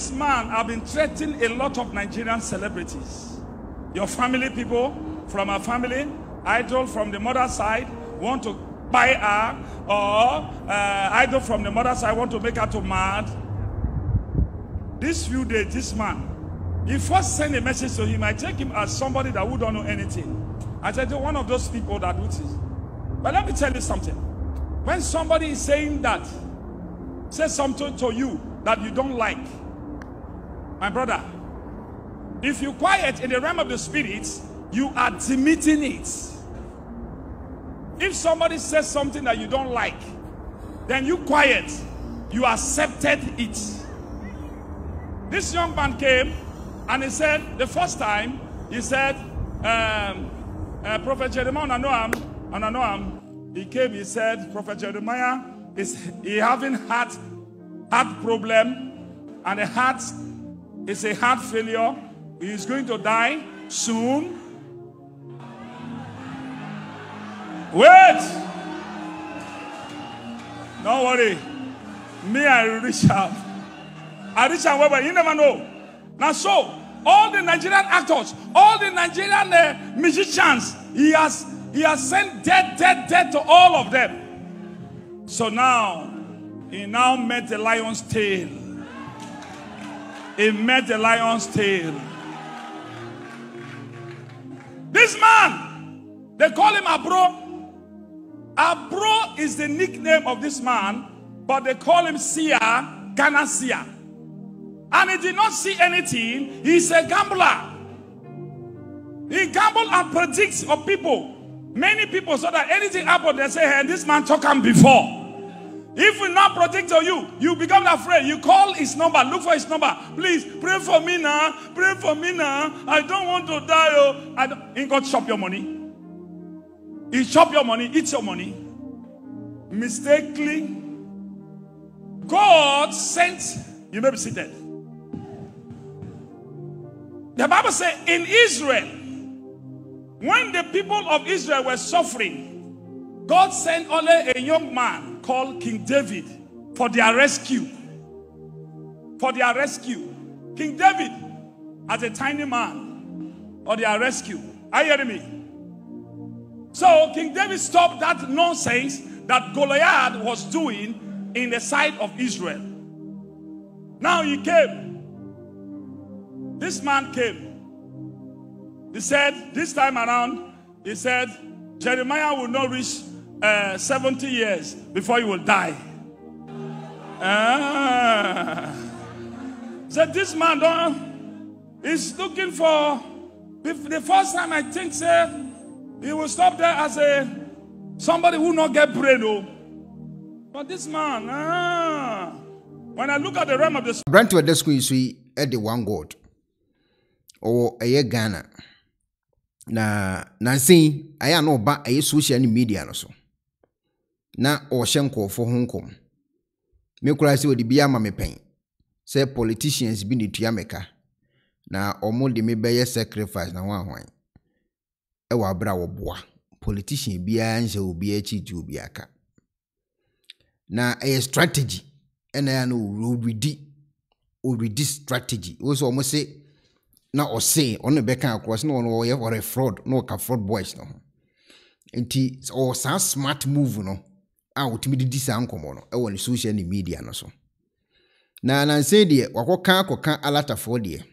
This man has been threatening a lot of Nigerian celebrities. Your family people from our family, idol from the mother's side, want to buy her, or idol from the mother's side want to make her to mad. This few days, this man, if first send a message to him, I take him as somebody that would don't know anything. I said, one of those people that do this. But let me tell you something. When somebody is saying that, say something to you that you don't like, my brother, if you quiet in the realm of the spirits, you are demitting it. If somebody says something that you don't like, then you quiet, you accepted it. This young man came and he said, the first time, he said, Prophet Jeremiah, and I know him, he came, he said, Prophet Jeremiah, he having heart problem, and the heart is a heart failure, he's going to die soon. Wait! Don't worry. Me, I reach out. I reach out, wherever, you never know. Now so, all the Nigerian actors, all the Nigerian musicians, he has sent death to all of them. So now, he now met the lion's tail. He met the lion's tail. This man, they call him Abro. Abro is the nickname of this man, but they call him Sia, Ganasia. And he did not see anything. He's a gambler. He gambles and predicts of people. Many people saw that anything happened, they say, hey, this man talked him before. If we not protect you, you become afraid. You call his number, look for his number. Please, pray for me now. Pray for me now. I don't want to die. Oh. I don't. Ain't God chop your money. He chop your money, eat your money. Mistakenly, God sent, you may be seated. The Bible says in Israel, when the people of Israel were suffering, God sent only a young man called King David for their rescue. For their rescue. King David, as a tiny man, for their rescue. Are you hearing me? So King David stopped that nonsense that Goliath was doing in the side of Israel. Now he came. This man came. He said, this time around, he said, Jeremiah will not reach 70 years before he will die. Said, this man is looking for, the first time I think, sir, he will stop there as somebody who not get bread, though. But this man, when I look at the realm of this, Brent to desk you see at the one God or a Ghana. Now see, I know about a social media or so. Now or Shenko for Hong Kong. Me crisis with the Biama me pain. Say politicians be the Tiameka. Now or more the me bear sacrifice now one. Ewa bra wobwa. Politician biya nse ubiye chichi ubiyaka. Na a strategy. Ena ya no uridi. Uridi strategy. Oso omo se. Na ose. Ono beka akwas. No ono oye or a fraud. No ka fraud boys no. Enti. O sa smart move no. A utimidi disa ankomo no. Ewa ni social media no so. Na ananse diye. Wako kako kan alata for diye.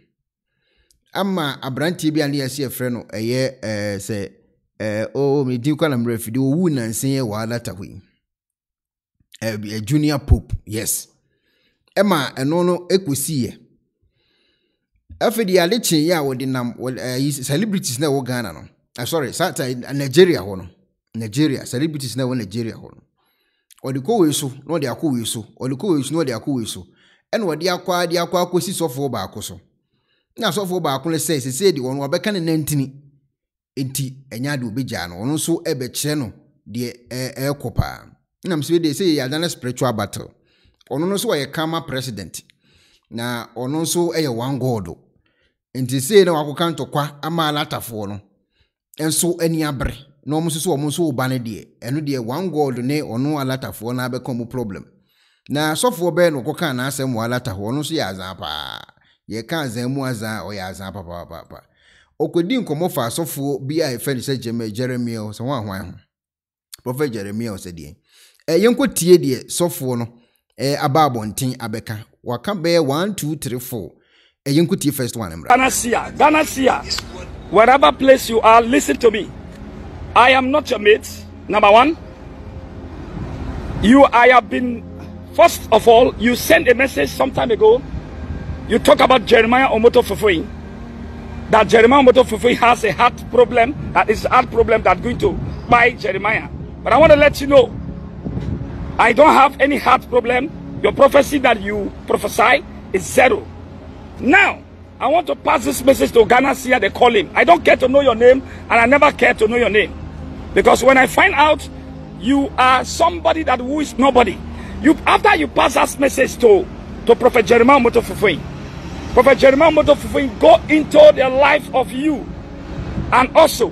Ama abranti bi ani ase efre no eye se o me di kwa na mrefidi o wu nanse ye wa lata hwi junior pope yes ema eno no ekosi ye afidi aleche ya wodi nam celebrities na wo Ghana no sorry sata Nigeria ho no Nigeria celebrities na wo Nigeria ho no odiko weso na odi akọ weso odiko weso na odi akọ weso eno odi akwa adi akwa akosi sofo ba akoso na so fo ba kun se se di won obeka ne nantini enti enya de obeja no won so ebe kire no de ekopa na mse de se ya dan spiritual battle ono no so ye kama president na ono so eye one god enti se na wakoka ntokwa ama alatafo no enso ani abre na omo so omo so oba ne de eno de one god ne ono alatafo na abeka mo problem Na sofo be no koka na asem wala ta ho no so ya azan pa. Ye ka azan mu azan o ya azan pa. Okwedi nkomo fa sofo bi a efe ni se Jeremiah so wan hwan. Prophet Jeremiah said die. Yenko tie die sofo no ababo ntin abeka. Waka be 1 2 3 4. Yenko tie first one mra. Ganasia. Wherever place you are, listen to me. I am not your mate. Number one, I have been, first of all, you sent a message some time ago. You talk about Jeremiah Omoto Fufeyin. That Jeremiah Omoto Fufeyin has a heart problem. That is a heart problem that's going to bite Jeremiah. But I want to let you know, I don't have any heart problem. Your prophecy that you prophesy is zero. Now, I want to pass this message to Ganasia, they call him. I don't care to know your name, and I never care to know your name. Because when I find out you are somebody that who is nobody, after you pass that message to Prophet Jeremiah Omoto Fufeyin, Prophet Jeremiah Omoto Fufeyin go into the life of you, and also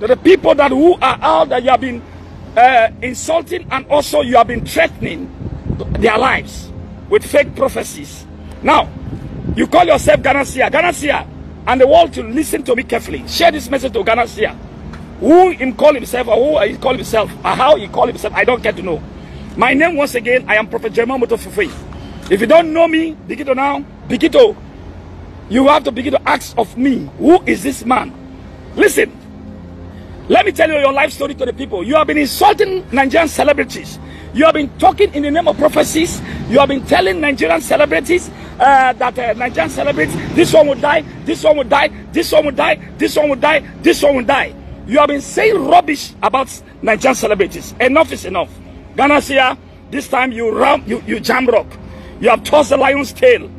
to the people that who are out that you have been insulting, and also you have been threatening their lives with fake prophecies. Now, you call yourself Ganasia, and the world to listen to me carefully. Share this message to Ganasia. Who he call himself, or who he call himself, or how he call himself, I don't get to know. My name, once again, I am Prophet Jeremiah Omoto Fufeyin. If you don't know me, Bigito now, Bigito, you have to begin to ask of me, who is this man? Listen, let me tell you your life story to the people. You have been insulting Nigerian celebrities. You have been talking in the name of prophecies. You have been telling Nigerian celebrities that Nigerian celebrities, this one will die, this one will die, this one will die, this one will die, this one will die. You have been saying rubbish about Nigerian celebrities. Enough is enough. Ganasia, this time you jam rock. You have tossed the lion's tail.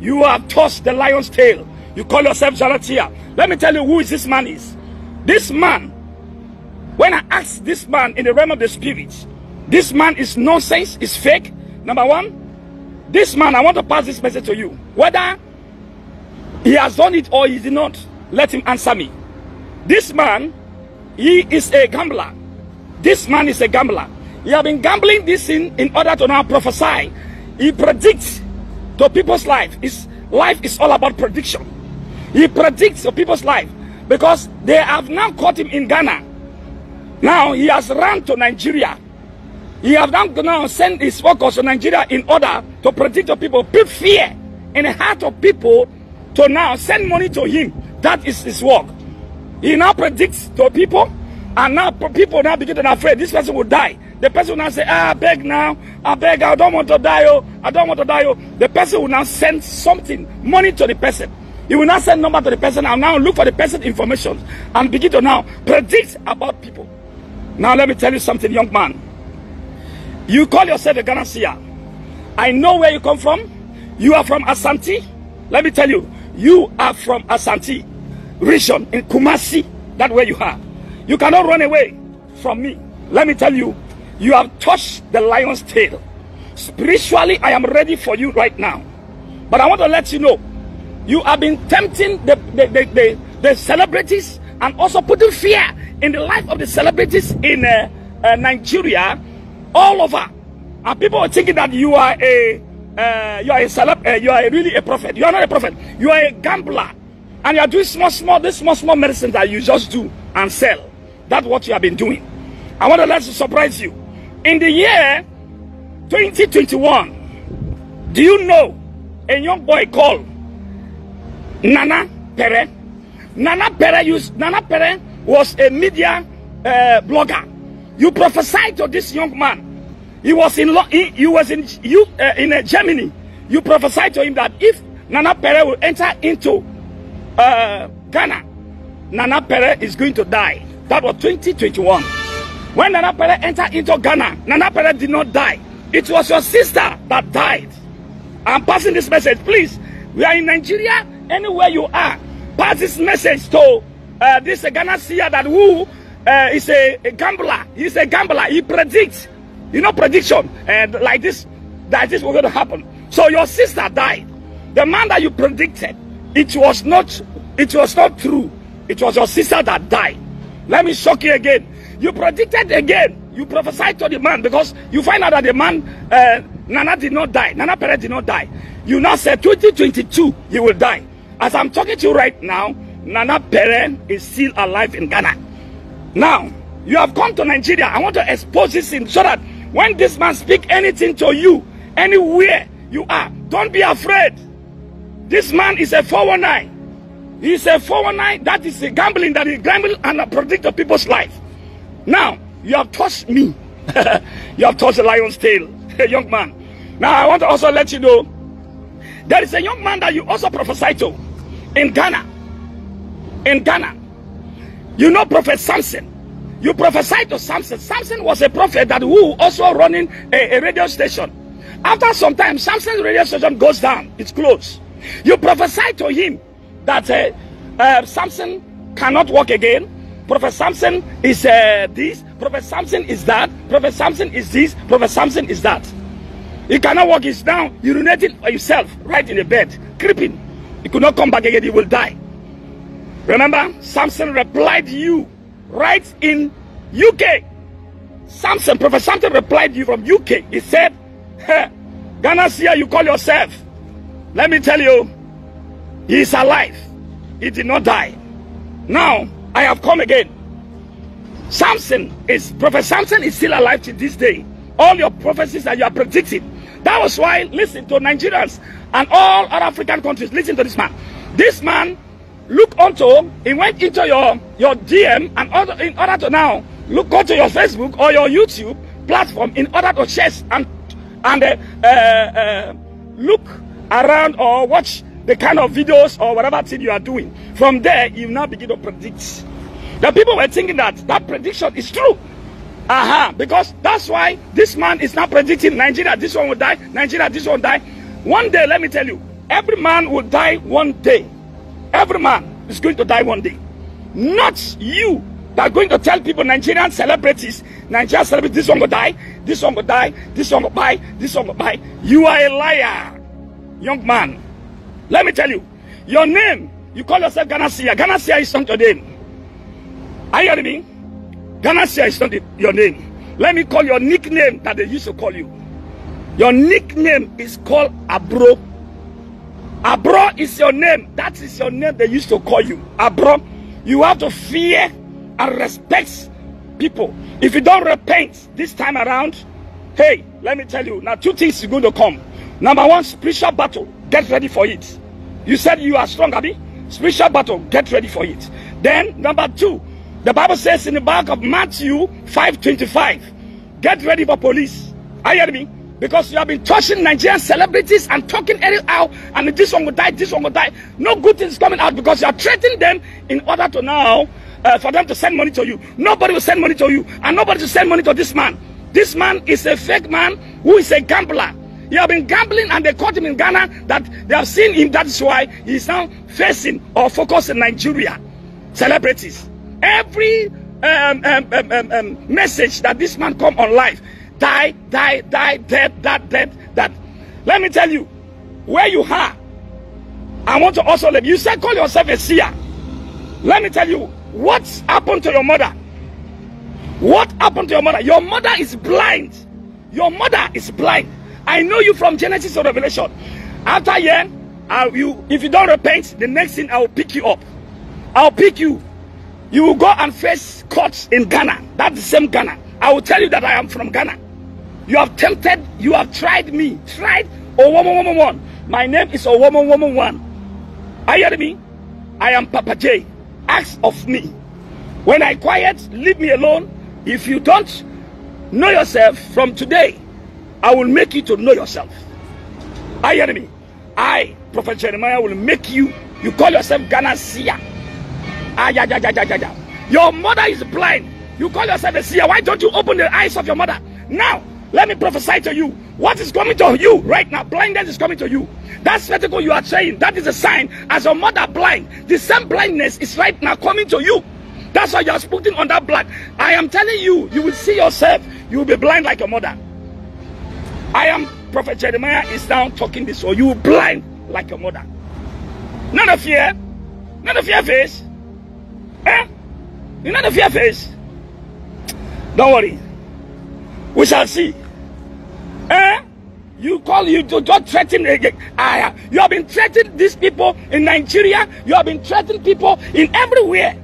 You have tossed the lion's tail. You call yourself Ganasia. Let me tell you who is this man is. This man, when I asked this man in the realm of the spirit, this man is nonsense, is fake. Number one, this man, I want to pass this message to you. Whether he has done it or he did not, let him answer me. This man, he is a gambler. This man is a gambler. He has been gambling this in order to now prophesy. He predicts to people's life. His life is all about prediction. He predicts to people's life because they have now caught him in Ghana. Now he has run to Nigeria. He has now sent his workers to Nigeria in order to predict to people, put fear in the heart of people to now send money to him. That is his work. He now predicts to people, and now people now begin to be afraid this person will die. The person will now say, I beg now, I beg, I don't want to die, oh, I don't want to die, oh. The person will now send something, money to the person. He will now send number to the person and now look for the person's information and begin to now predict about people. Now let me tell you something, young man. You call yourself a Ganasia. I know where you come from. You are from Ashanti. Let me tell you, you are from Ashanti region in Kumasi. That's where you are. You cannot run away from me. Let me tell you, you have touched the lion's tail. Spiritually, I am ready for you right now. But I want to let you know, you have been tempting the celebrities and also putting fear in the life of the celebrities in Nigeria, all over. And people are thinking that you are really a prophet. You are not a prophet. You are a gambler. And you are doing small medicine that you just do and sell. That's what you have been doing. I want to let you surprise you. In the year 2021, do you know a young boy called Nana Pere? Nana Pere was a media blogger. You prophesied to this young man. He was in Germany. You prophesied to him that if Nana Pere will enter into Ghana, Nana Pere is going to die. That was 2021. When Nana Pere entered into Ghana, Nana Pere did not die. It was your sister that died. I'm passing this message, please. We are in Nigeria. Anywhere you are, pass this message to this Ganasia that who is a gambler. He's a gambler. He predicts, you know, prediction and like this, that this was going to happen. So your sister died. The man that you predicted, it was not true. It was your sister that died. Let me shock you again. You predicted again. You prophesied to the man because you find out that the man Nana did not die. Nana Pere did not die. You now said 2022, you will die. As I'm talking to you right now, Nana Pere is still alive in Ghana. Now, you have come to Nigeria. I want to expose this in so that when this man speaks anything to you, anywhere you are, don't be afraid. This man is a 419. He's a 419. That is a gambling. That is gambling and predict of people's life. Now, you have touched me. You have touched a lion's tail. A young man. Now, I want to also let you know, there is a young man that you also prophesied to in Ghana. In Ghana. You know Prophet Samson. You prophesied to Samson. Samson was a prophet that who also running a radio station. After some time, Samson's radio station goes down. It's closed. You prophesied to him that Samson cannot walk again. Prophet Samson is this. Prophet Samson is that. Prophet Samson is this. Prophet Samson is that. He cannot walk. He's down, urinating himself right in the bed, creeping. He could not come back again. He will die. Remember, Samson replied you right in UK. Samson, Prophet Samson replied you from UK. He said, hey, Ganasia, you call yourself. Let me tell you, he is alive. He did not die. Now, I have come again. Samson is, Prophet Samson is still alive to this day. All your prophecies that you are predicting. That was why, listen to Nigerians and all other African countries, listen to this man. This man, look onto, he went into your DM and other, in order to now, look onto your Facebook or your YouTube platform in order to share and look around or watch the kind of videos or whatever thing you are doing. From there, you now begin to predict. The people were thinking that prediction is true. Because that's why this man is now predicting Nigeria, this one will die, Nigeria, this one will die. One day, let me tell you, every man will die one day. Every man is going to die one day. Not you that are going to tell people, Nigerian celebrities, Nigerian celebrities, this one will die, this one will die, this one will die, this one will die. You are a liar, young man. Let me tell you, your name, you call yourself Ganasia. Ganasia is not your name. Are you hearing me? Ganasia is not your name. Let me call your nickname that they used to call you. Your nickname is called Abro. Abro is your name. That is your name they used to call you. Abro, you have to fear and respect people. If you don't repent this time around, hey, let me tell you, now two things are going to come. Number one, spiritual battle. Get ready for it. You said you are strong, Abi. Spiritual battle. Get ready for it. Then, number two, the Bible says in the book of Matthew 5:25, get ready for police. Are you hearing me? Because you have been touching Nigerian celebrities and talking anyhow, and this one will die, this one will die. No good things coming out because you are threatening them in order to now, for them to send money to you. Nobody will send money to you, and nobody will send money to this man. This man is a fake man who is a gambler. He has been gambling and they caught him in Ghana, that they have seen him. That is why he is now facing or focusing Nigeria celebrities. Every message that this man come on live, die, die, die, death, that, death, that. Let me tell you, where you are, I want to also let you say, call yourself a seer. Let me tell you, what happened to your mother? What happened to your mother? Your mother is blind. Your mother is blind. I know you from Genesis to Revelation. After a year, if you don't repent, the next thing I will pick you up. I will pick you. You will go and face courts in Ghana. That's the same Ghana. I will tell you that I am from Ghana. You have tempted, you have tried me. Tried Owomowomowo. My name is Owomowomowo. Are you hearing me? I am Papa J. Ask of me. When I quiet, leave me alone. If you don't know yourself from today, I will make you to know yourself. Are you hearing me? I, Prophet Jeremiah, will make you. You call yourself Ghana seer. Your mother is blind. You call yourself a seer. Why don't you open the eyes of your mother? Now, let me prophesy to you. What is coming to you right now? Blindness is coming to you. That spectacle you are saying, that is a sign. As your mother blind, the same blindness is right now coming to you. That's why you are speaking on that blood. I am telling you, you will see yourself. You will be blind like your mother. I am Prophet Jeremiah is now talking this, or you blind like your mother. None of fear, none of fear face. Eh? You know the fear face. Don't worry. We shall see. Eh? You call, you do not threaten again. You have been threatening these people in Nigeria. You have been threatening people in everywhere.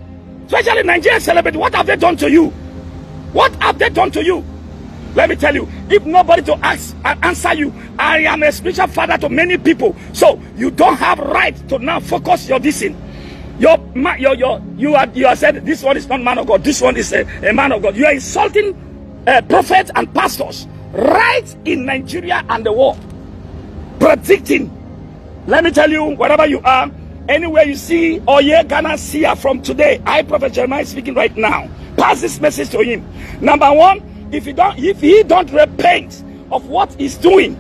Especially Nigerians celebrate. What have they done to you? What have they done to you? Let me tell you, if nobody to ask and answer you, I am a spiritual father to many people. So you don't have right to now focus your dissing. You are said this one is not man of God. This one is a man of God. You are insulting prophets and pastors right in Nigeria and the world. Predicting. Let me tell you, wherever you are, anywhere you see or hear Ganasia from today, I, Prophet Jeremiah, speaking right now. Pass this message to him. Number one. If he don't repent of what he's doing,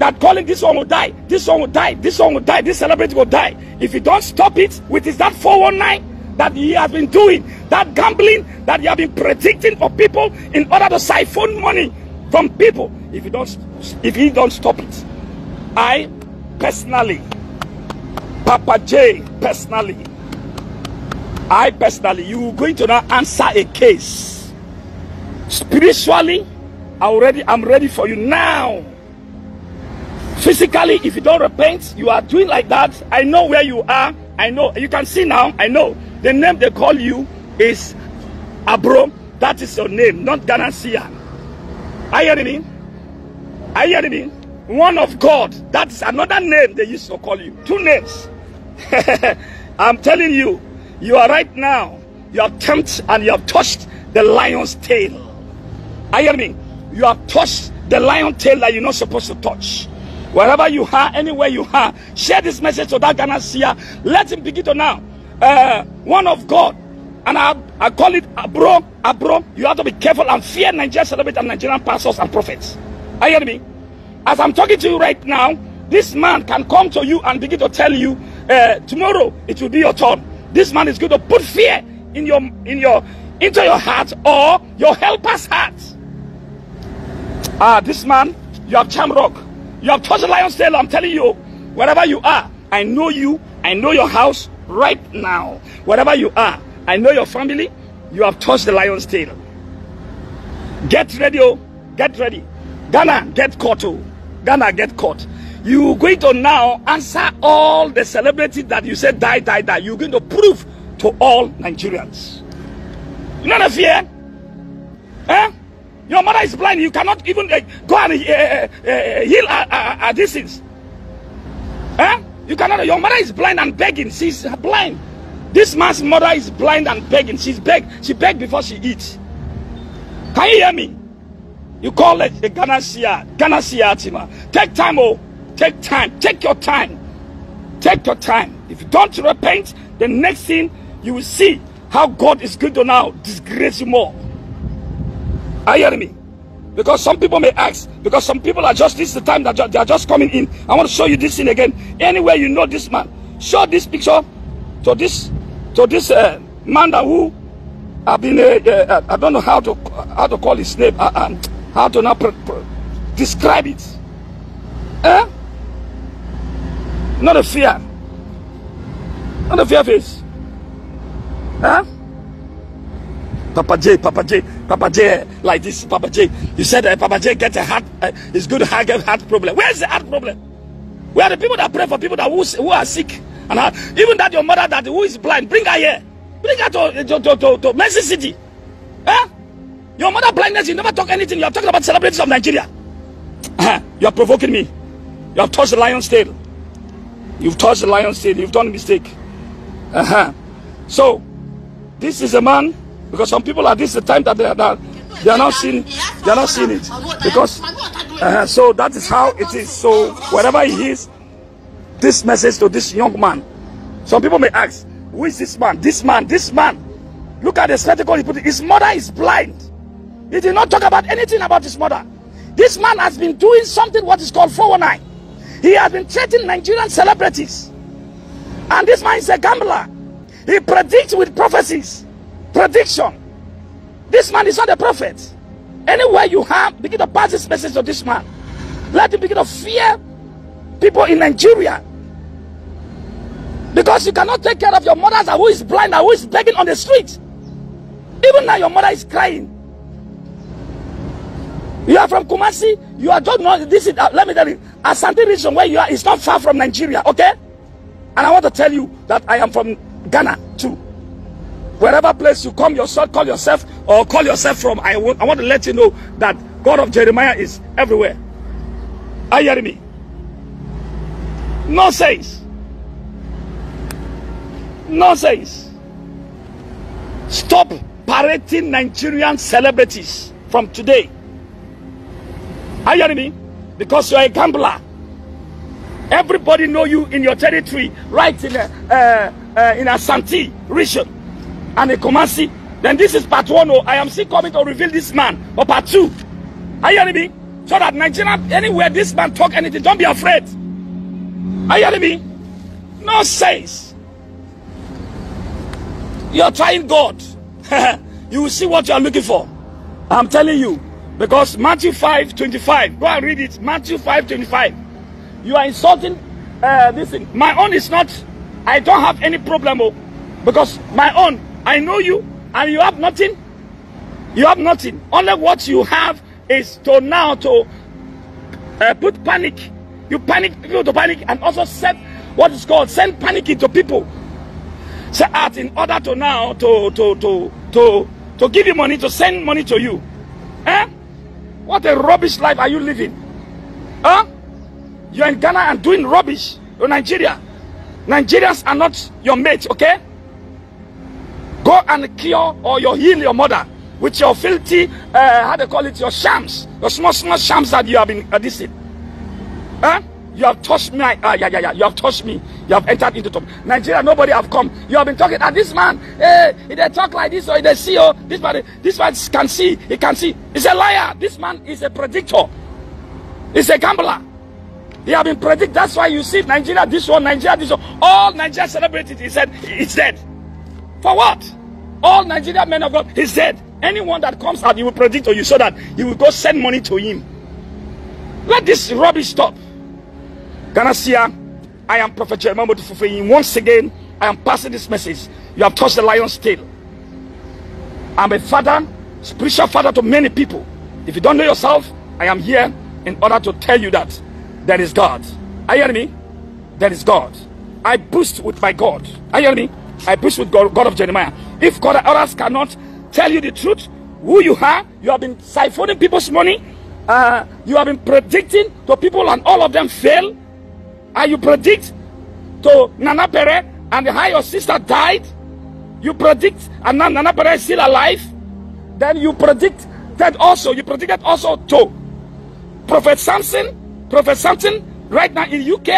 that calling this one will die, this one will die, this one will die, this celebrity will die. If he don't stop it, which is that 419 that he has been doing, that gambling that he has been predicting for people in order to siphon money from people, if he don't stop it, I personally, Papa J personally, you're going to now answer a case. Spiritually, I'm ready for you now. Physically, if you don't repent, you are doing like that. I know where you are. I know. You can see now. I know. The name they call you is Abro. That is your name, not Ganasia. Are you hearing me? Are you hearing me? One of God. That is another name they used to call you. Two names. I'm telling you, you are right now. You have tempted and you have touched the lion's tail. I hear me. You have touched the lion's tail that you're not supposed to touch. Wherever you are, anywhere you are, share this message to that Ganasia. Let him begin to now. One of God. And I call it Abro, Abro. You have to be careful and fear Nigerian celebrities and Nigerian pastors and prophets. I hear me. As I'm talking to you right now, this man can come to you and begin to tell you, tomorrow it will be your turn. This man is going to put fear in into your heart or your helper's heart. This man, you have charmed rock. You have touched the lion's tail. I'm telling you, wherever you are, I know you. I know your house right now. Wherever you are, I know your family. You have touched the lion's tail. Get ready, oh. Get ready. Ghana, get caught, oh. Ghana, get caught. You're going to now answer all the celebrities that you said die, die, die. You're going to prove to all Nigerians. You not a fear, eh? Your mother is blind. You cannot even go and heal her disease, eh? You cannot. Your mother is blind and begging. She's blind. This man's mother is blind and begging. She's begged. She begged before she eats. Can you hear me? You call it a Ganasia, Ganasia Atima. Take time, oh, take time. Take your time. Take your time. If you don't repent, the next thing you will see. How God is going to now disgrace you more. Are you hearing me? Because some people may ask, because some people are just, this is the time that they are just coming in. I want to show you this thing again. Anywhere you know this man, show this picture to this man that who have been, I don't know how to call his name, how to now describe it. Eh? Not a fear. Not a fear face. Huh? Papa J, Papa J, Papa J, like this, Papa J. You said Papa J get a heart, it's good to get heart problem. Where is the heart problem? Where are the people that pray for people that who are sick and heart? Even that your mother that who is blind, bring her here. Bring her to Mercy City. Huh? Your mother blindness, you never talk anything. You are talking about celebrities of Nigeria. You are provoking me. You have touched the lion's tail. You've touched the lion's tail. You've done a mistake. So. This is a man, because some people at this the time that they are not seeing, they are not seeing it, because so that is how it is. So wherever he is, this message to this young man. Some people may ask, who is this man? This man, this man. Look at the spectacle he put. His mother is blind. He did not talk about anything about his mother. This man has been doing something what is called 419. He has been treating Nigerian celebrities, and this man is a gambler. He predicts with prophecies. Prediction. This man is not a prophet. Anywhere you have, begin to pass this message to this man. Let him begin to fear people in Nigeria. Because you cannot take care of your mother who is blind and who is begging on the street. Even now your mother is crying. You are from Kumasi. You are don't know this is. Let me tell you, Asante region where you are is not far from Nigeria, okay? And I want to tell you that I am from Ghana too. Wherever place you come, yourself call yourself or call yourself from. I want to let you know that God of Jeremiah is everywhere. Are you hearing me? Nonsense. Nonsense. Stop parading Nigerian celebrities from today. Are you hearing me? Because you are a gambler. Everybody know you in your territory, right in Asante region and a Kumasi. Then this is part one. Oh, I am still coming to reveal this man. Or part two. Are you hearing me? So that Nigeria, anywhere this man talk anything, don't be afraid. Are you hearing me? Nonsense. You are trying God. You will see what you are looking for. I'm telling you. Because Matthew 5:25. Go and read it. Matthew 5:25. You are insulting this thing. My own is not. I don't have any problem. Oh, because my own. I know you. And you have nothing. You have nothing. Only what you have is to now to put panic. You panic people to panic. And also send what is called send panic into people. So art in order to now to give you money, to send money to you. Eh? What a rubbish life are you living? Huh? You are in Ghana and doing rubbish. You're Nigeria. Nigerians are not your mate, okay? Go and cure or you heal your mother with your filthy, how they call it, your shams. Your small shams that you have been addicted. Huh? You have touched me. You have touched me. You have entered into talk. Nigeria, nobody have come. You have been talking. And this man, if they talk like this, or if they see, oh, this man can see. He can see. He's a liar. This man is a predictor. He's a gambler. He have been predict. That's why you see Nigeria, this one, Nigeria, this one. All Nigeria celebrated. He said, it's dead. For what? All Nigeria men of God, he's dead. Anyone that comes out, you will predict to you so that you will go send money to him. Let this rubbish stop. Ganasia, I am Prophet Jeremiah Omoto Fufeyin. Once again, I am passing this message. You have touched the lion's tail. I'm a father, spiritual father to many people. If you don't know yourself, I am here in order to tell you that there is God. Are you hearing me? There is God. I boost with my God. Are you hearing me? I boost with God of Jeremiah. If God or others cannot tell you the truth, who you are, you have been siphoning people's money, you have been predicting to people and all of them fail. And you predict to Nana Pere and how your sister died. You predict and Nana Pere is still alive. Then you predict that also. You predicted also to Prophet Samson. Prophet Samson right now in UK.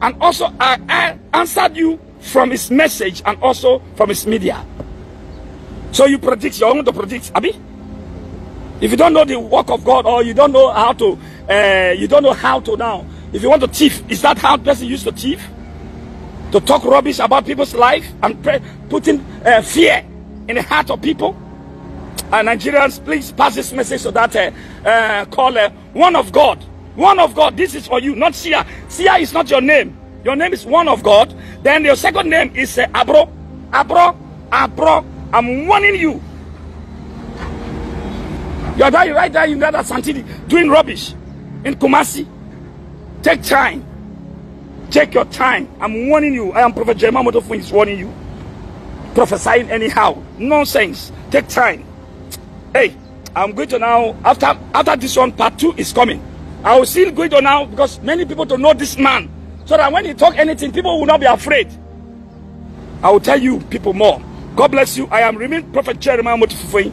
And also I answered you from his message and also from his media. So you predict. You're going to predict. Abi? If you don't know the work of God or you don't know how to, now. If you want to thief, is that how person used to thief? To talk rubbish about people's life and putting fear in the heart of people? And Nigerians, please pass this message so that call one of God. One of God, this is for you, not Sia. Sia is not your name. Your name is one of God. Then your second name is Abro. Abro. I'm warning you. You're dying right there in that Asante doing rubbish in Kumasi. Take time. Take your time. I'm warning you. I am Prophet Jeremiah Omoto Fufeyin is warning you. Prophesying anyhow. Nonsense. Take time. Hey, I'm going to now, after this one, part two is coming. I will still go to now because many people to know this man. So that when he talk anything, people will not be afraid. I will tell you people more. God bless you. I am remain Prophet Jeremiah Omoto Fufeyin.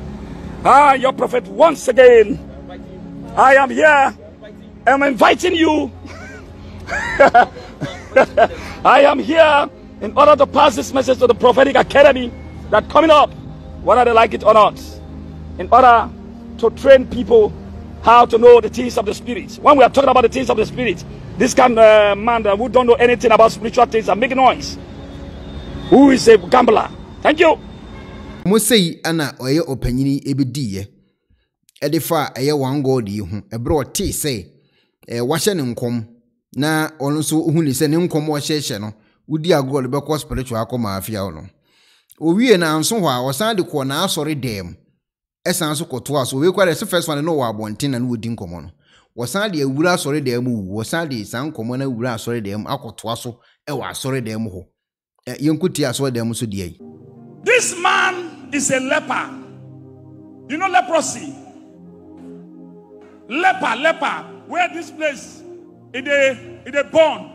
Ah, your prophet once again. I am here. I'm inviting you. I am here in order to pass this message to the prophetic academy that coming up, whether they like it or not, in order to train people how to know the things of the spirit. When we are talking about the things of the spirit, this kind of man who don't know anything about spiritual things and making noise, who is a gambler. Thank you. Mosei ana oye opanyini ebediye edifa eye wangodi hu ebro ti say wahye ne nkom na onu so ohuni se ne nkom wo hyehye no wudi agol be ko spiritual akoma afia wo no owie na anso ho a osan de ko na asori dem Esanso kotoa so we kware se first one no wa abonten na no din komo no. Wo san de awura sori de mu, wo san de san komo na awura sori de mu akotoa so e wa sori de mu ho. Yenkuti aso de mu so de yi. This man is a leper. You know leprosy. Leper where this place it born.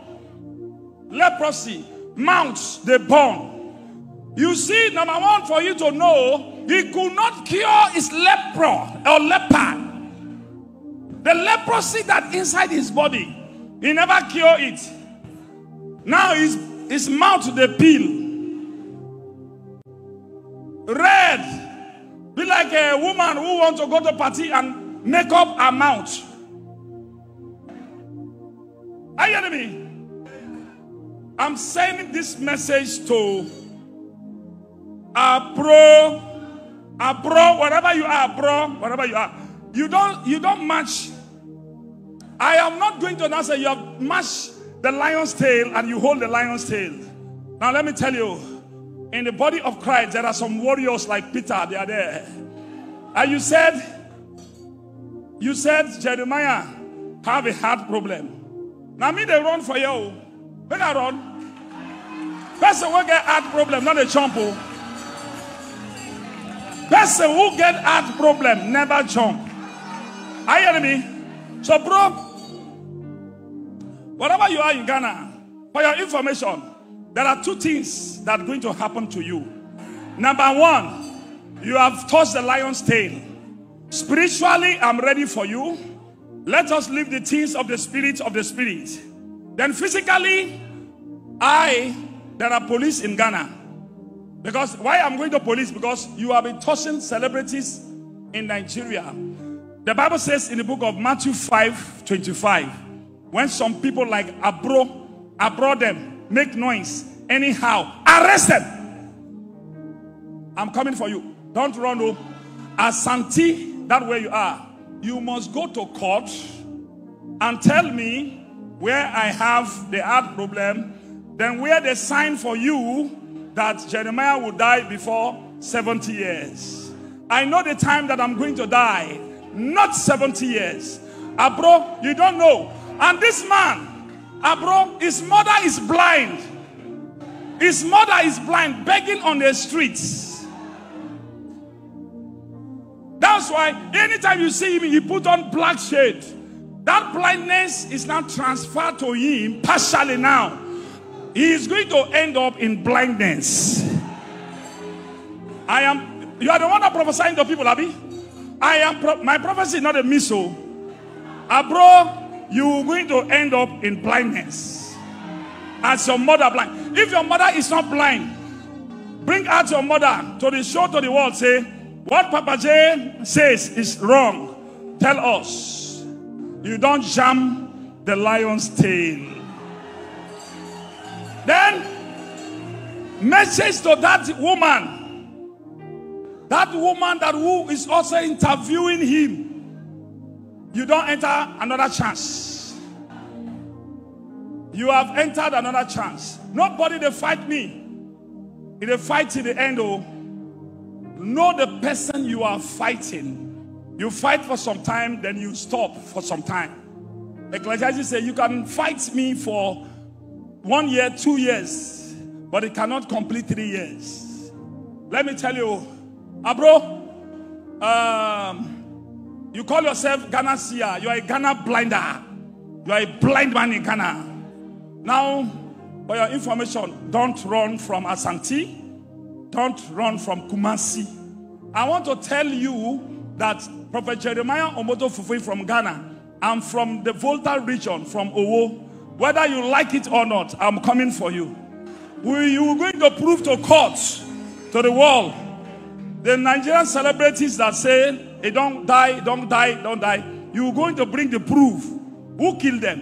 Leprosy mounts they born. You see, number one, for you to know, he could not cure his leper or leper. The leprosy that inside his body, he never cured it. Now his mouth they peel. Red. Be like a woman who wants to go to a party and make up her mouth. Are you hearing me? I'm sending this message to Abro, wherever you are, Abro, wherever you are, you don't match. I am not going to now say you have matched the lion's tail and you hold the lion's tail. Now let me tell you, in the body of Christ there are some warriors like Peter. They are there. And you said Jeremiah have a heart problem. Now me they run for you. When I run, person will get heart problem, not a chumpo. Person who get heart problem never jump. Are you hearing me? So, bro, wherever you are in Ghana, for your information, there are two things that are going to happen to you. Number one, you have touched the lion's tail. Spiritually, I'm ready for you. Let us live the things of the spirit of the spirit. Then physically, there are police in Ghana. Because why I'm going to police? Because you have been touching celebrities in Nigeria. The Bible says in the book of Matthew 5:25, when some people like Abro them, make noise, anyhow, arrest them. I'm coming for you. Don't run up. Asante, that where you are, you must go to court and tell me where I have the heart problem, then where they sign for you that Jeremiah will die before 70 years. I know the time that I'm going to die, not 70 years. Abro, you don't know. And this man, Abro, his mother is blind. His mother is blind, begging on the streets. That's why anytime you see him, he put on black shade. That blindness is now transferred to him partially now. He is going to end up in blindness. You are the one that prophesying to people, Abi. My prophecy is not a missile. Abro, you are going to end up in blindness. As your mother blind. If your mother is not blind, bring out your mother to the show, to the world. Say, what Papa J says is wrong. Tell us. You don't jam the lion's tail. Then, message to that woman that who is also interviewing him. You don't enter another chance. You have entered another chance. Nobody they fight me. If they fight in the end, oh, know the person you are fighting. You fight for some time, then you stop for some time. Ecclesiastes say, you can fight me for 1 year, 2 years, but it cannot complete 3 years. Let me tell you, Abro, you call yourself Ganasia. You are a Ghana blinder. You are a blind man in Ghana. Now, for your information, don't run from Asante. Don't run from Kumasi. I want to tell you that Prophet Jeremiah Omoto Fufeyin from Ghana, I'm from the Volta region, from Owo. Whether you like it or not, I'm coming for you. You are going to prove to court, to the world. The Nigerian celebrities that say, hey, don't die, don't die, don't die. You are going to bring the proof. Who killed them?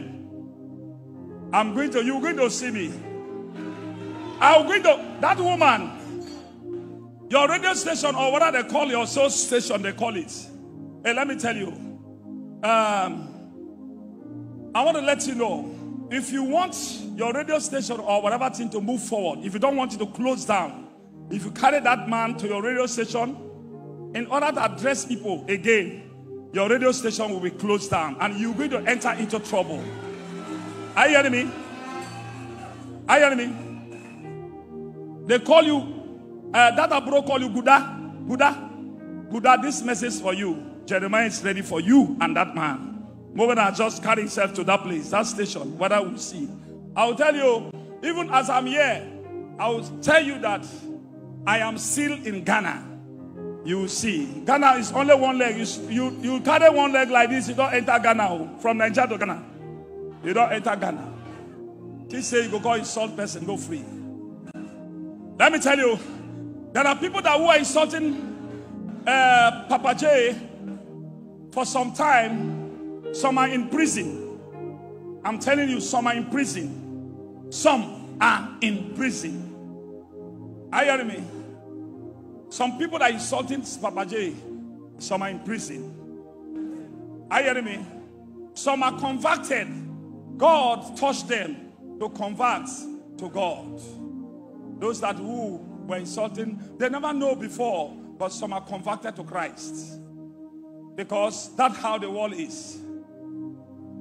You are going to see me. That woman, your radio station or whatever they call your soul station, they call it. Hey, let me tell you. I want to let you know. If you want your radio station or whatever thing to move forward, if you don't want it to close down, if you carry that man to your radio station, in order to address people again, your radio station will be closed down and you're going to enter into trouble. Are you hearing me? Are you hearing me? They call you, that Abro call you Guda. Guda. Guda, this message for you. Jeremiah is ready for you and that man. Mobana just carry himself to that place, that station, whether we see. I'll tell you, even as I'm here, I will tell you that I am still in Ghana. You will see. Ghana is only one leg. You carry one leg like this, you don't enter Ghana. From Nigeria to Ghana. You don't enter Ghana. He say you go call insult person, go free. Let me tell you, there are people that were insulting Papa J for some time. Some are in prison. I'm telling you, some are in prison. Some are in prison. Are you hearing me? Some people that are insulting Papa J, some are in prison. Are you hearing me? Some are converted. God touched them to convert to God. Those that who were insulting, they never know before, but some are converted to Christ. Because that's how the world is.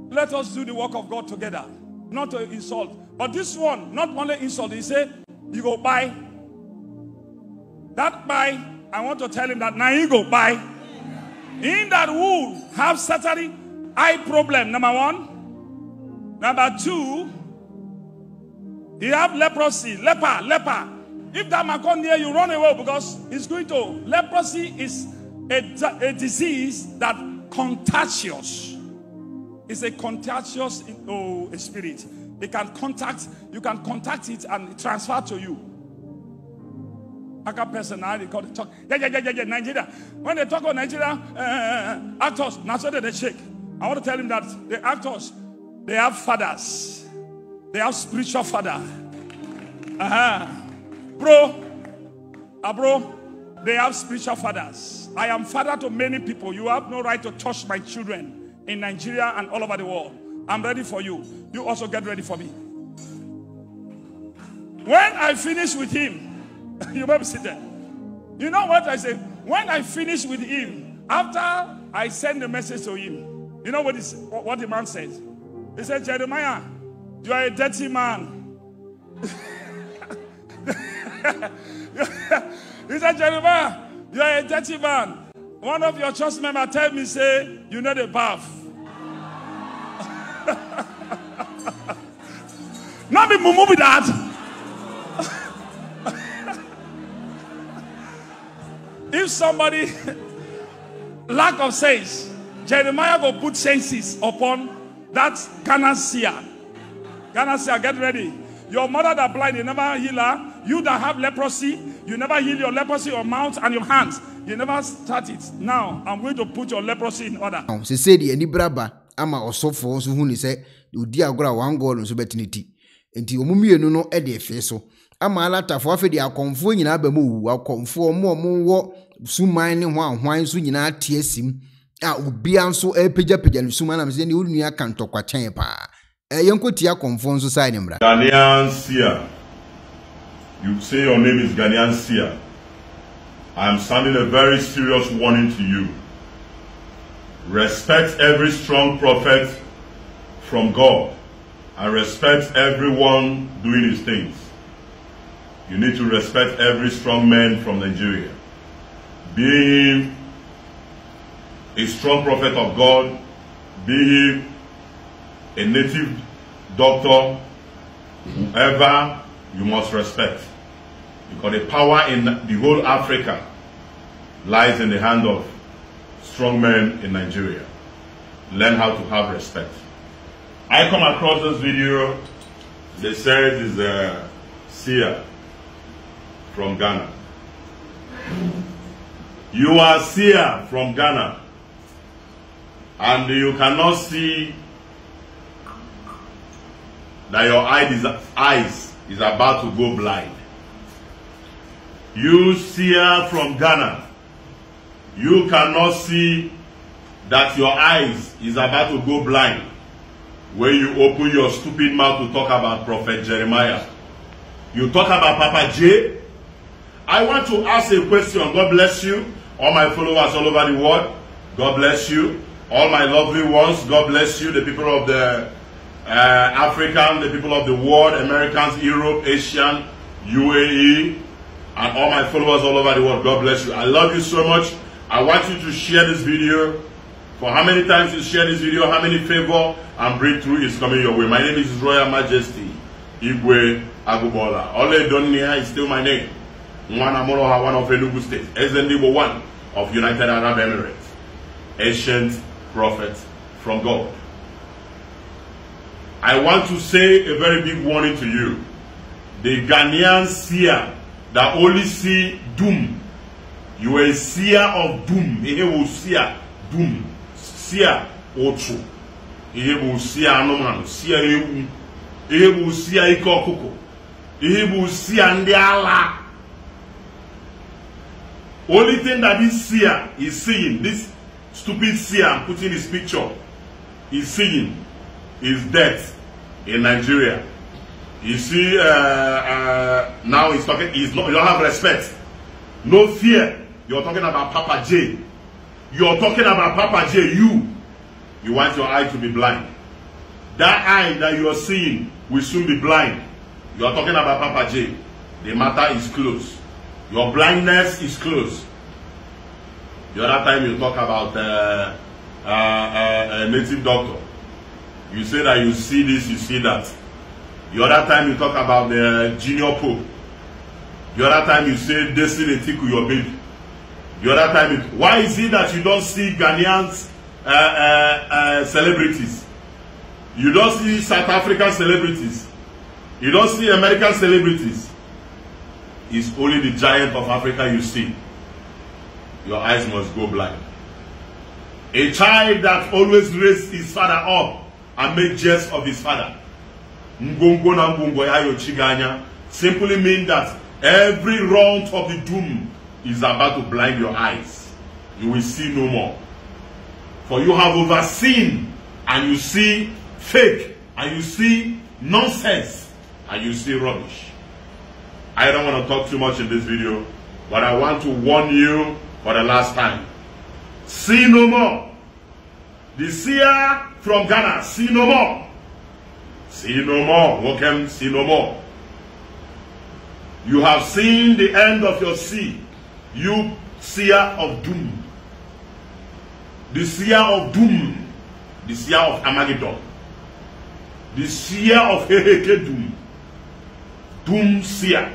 Let us do the work of God together, not to insult. But this one, not only insult, he said, you go buy. That buy, I want to tell him that now you go buy. In that wool have certain eye problem, number one. Number two, you have leprosy, leper. If that man comes near you, run away because it's going to. Leprosy is a disease that contagious. It's a contagious spirit. It can contact. You can contact it and transfer to you. Like a person, I call it talk. Yeah. Nigeria. When they talk about Nigeria, actors, that's what they shake. I want to tell him that the actors, they have fathers. They have spiritual father. Bro, they have spiritual fathers. I am father to many people. You have no right to touch my children in Nigeria and all over the world. I'm ready for you. You also get ready for me. When I finish with him, you may be sitting. You know what I say? When I finish with him, after I send the message to him, you know what the man says? He said, Jeremiah, you are a dirty man. He said, Jeremiah, you are a dirty man. One of your church members tell me, say, you need a bath. Not be mumu with that. If somebody lack of sense, Jeremiah will put senses upon that Ganasia. Ganasia, get ready. Your mother that blind, you never heal her. You that have leprosy, you never heal your leprosy, your mouth and your hands. You never start it. Now, I'm going to put your leprosy in order. She said, "Any braba, ama osofo so huni say, udi agora wangolo nso betiniti. Enti omumie no no e de efeso. Ama alatafo afi de akonfo nyina ba mu, akonfo mo wo suman ne ho ahwan so nyina tiesim. A obi anso e pejapeja ne suman na me say ne onua kantokwa chen pa. Ghanaian Sia. You say your name is Ghanaian Sia. I am sending a very serious warning to you. Respect every strong prophet from God and respect everyone doing his things. You need to respect every strong man from Nigeria. Be he a strong prophet of God, be he a native doctor, whoever, you must respect. Because the power in the whole Africa lies in the hand of strong men in Nigeria. Learn how to have respect. I come across this video, they said it's a seer from Ghana. You are seer from Ghana and you cannot see that your eyes is about to go blind. You seer from Ghana, you cannot see that your eyes is about to go blind when you open your stupid mouth to talk about Prophet Jeremiah. You talk about Papa J. I want to ask a question, God bless you. All my followers all over the world, God bless you. All my lovely ones, God bless you. The people of the African, the people of the world, Americans, Europe, Asian, UAE, and all my followers all over the world, God bless you. I love you so much. I want you to share this video. For how many times you share this video, how many favor and breakthrough is coming your way. My name is Royal Majesty Igwe Agubuola. Ole Donia is still my name. Mwanamoroha, one of Enugu State. Ezendibo, one of United Arab Emirates. Ancient prophet from God. I want to say a very big warning to you. The Ghanaian seer that only see doom. You are a seer of doom. He will seer doom. Seer otro. He will seer anoman. Seer ewu. He will seer ike okuko. He will seer ndi ala. Only thing that this seer is seeing, this stupid seer I'm putting his picture, is seeing is death in Nigeria. You see, now he's talking, you don't have respect. No fear. You're talking about Papa J. You're talking about Papa J. You want your eye to be blind. That eye that you are seeing will soon be blind. You're talking about Papa J. The matter is closed. Your blindness is closed. The other time you talk about a native doctor. You say that you see this, you see that. The other time you talk about the junior pope. The other time you say destiny tickle your baby. The other time, why is it that you don't see Ghanaian celebrities? You don't see South African celebrities. You don't see American celebrities. It's only the giant of Africa you see. Your eyes must go blind. A child that always raised his father up and made jest of his father. Mgongo na mgongo ya yochiganya simply mean that every round of the doom is about to blind your eyes. You will see no more. For you have overseen, and you see fake, and you see nonsense, and you see rubbish. I don't want to talk too much in this video, but I want to warn you for the last time. See no more. The seer from Ghana, see no more. See no more. Welcome, see no more. You have seen the end of your sea, you seer of doom. The seer of doom. The seer of Armageddon. The seer of Hereke doom. Doom seer.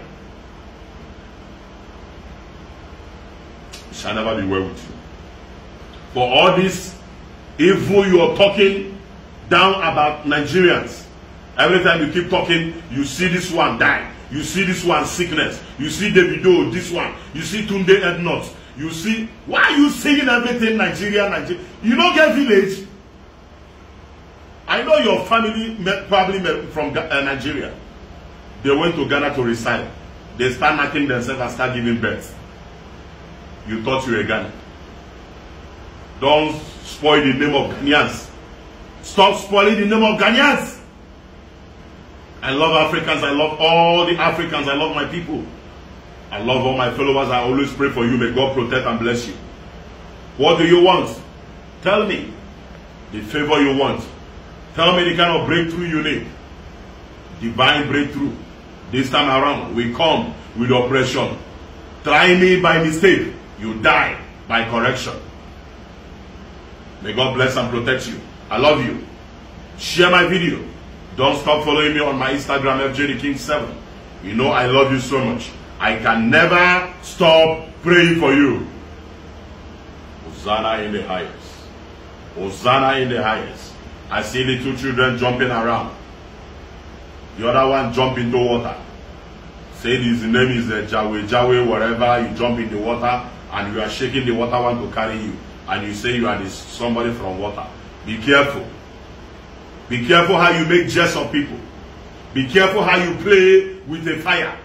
It shall never be well with you. For all this evil you are talking down about Nigerians, every time you keep talking, you see this one die. You see this one sickness. You see Davido, this one. You see Tunde and not. You see, why are you seeing everything Nigeria, Nigeria? You don't get village. I know your family probably from Nigeria. They went to Ghana to reside. They start knocking themselves and start giving birth. You thought you were Ghana. Don't spoil the name of Ghanaians. Stop spoiling the name of Ghanaians. I love Africans. I love all the Africans. I love my people. I love all my followers. I always pray for you. May God protect and bless you. What do you want? Tell me the favor you want. Tell me the kind of breakthrough you need. Divine breakthrough. This time around, we come with oppression. Try me by mistake. You die by correction. May God bless and protect you. I love you. Share my video. Don't stop following me on my Instagram, FJTheKing7. You know I love you so much. I can never stop praying for you. Hosanna in the highest. Hosanna in the highest. I see the two children jumping around. The other one jump into water. Say his name is Jawe, Jawe, whatever. You jump in the water and you are shaking the water one to carry you. And you say you are this somebody from water. Be careful. Be careful how you make jest of people. Be careful how you play with a fire.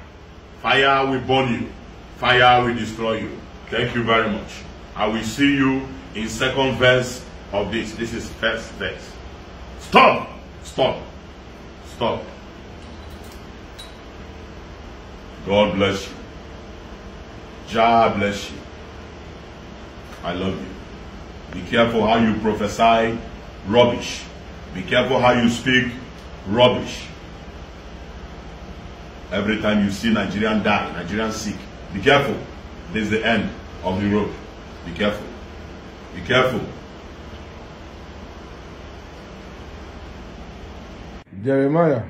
Fire will burn you. Fire will destroy you. Thank you very much. I will see you in second verse of this. This is first verse. Stop! Stop! Stop. God bless you. Jah bless you. I love you. Be careful how you prophesy rubbish. Be careful how you speak rubbish. Every time you see Nigerian die, Nigerian sick, be careful. This is the end of the road. Be careful. Be careful. Jeremiah,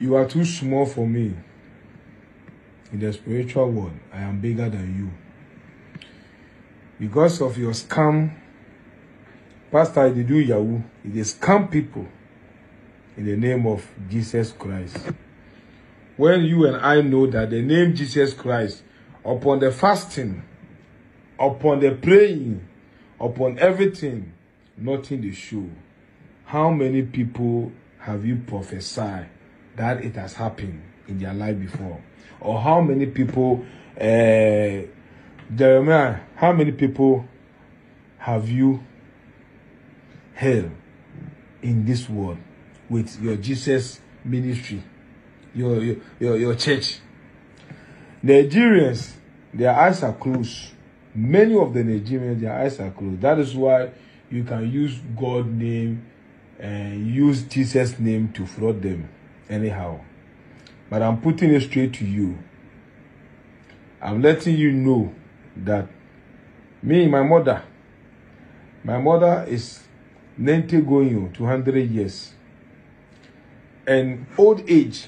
you are too small for me. In the spiritual world, I am bigger than you. Because of your scam, Pastor, they do Yahoo. They scam people in the name of Jesus Christ. When you and I know that the name Jesus Christ, upon the fasting, upon the praying, upon everything, nothing is sure. How many people have you prophesied that it has happened in their life before? Or how many people, Jeremiah, how many people have you held in this world with your Jesus ministry, your church? Nigerians, their eyes are closed. Many of the Nigerians, their eyes are closed. That is why you can use God's name and use Jesus' name to fraud them anyhow. But I'm putting it straight to you. I'm letting you know that me, my mother is 90 going to 100 years. And old age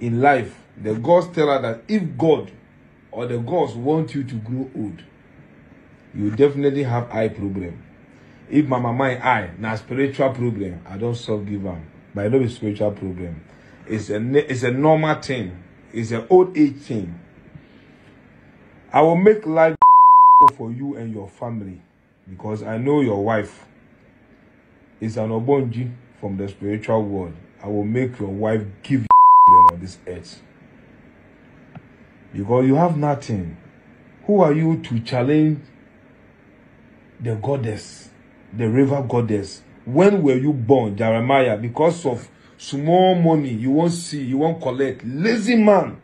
in life, the gods tell her that if God or the gods want you to grow old, you definitely have eye problem. If my mama eye, now spiritual problem, I don't solve give them, but I know it's spiritual problem. It's a normal thing. It's an old age thing. I will make life for you and your family because I know your wife is an Obonji from the spiritual world. I will make your wife give you on this earth because you have nothing. Who are you to challenge the goddess, the river goddess? When were you born, Jeremiah? Because of small money you won't see, you won't collect. Lazy man.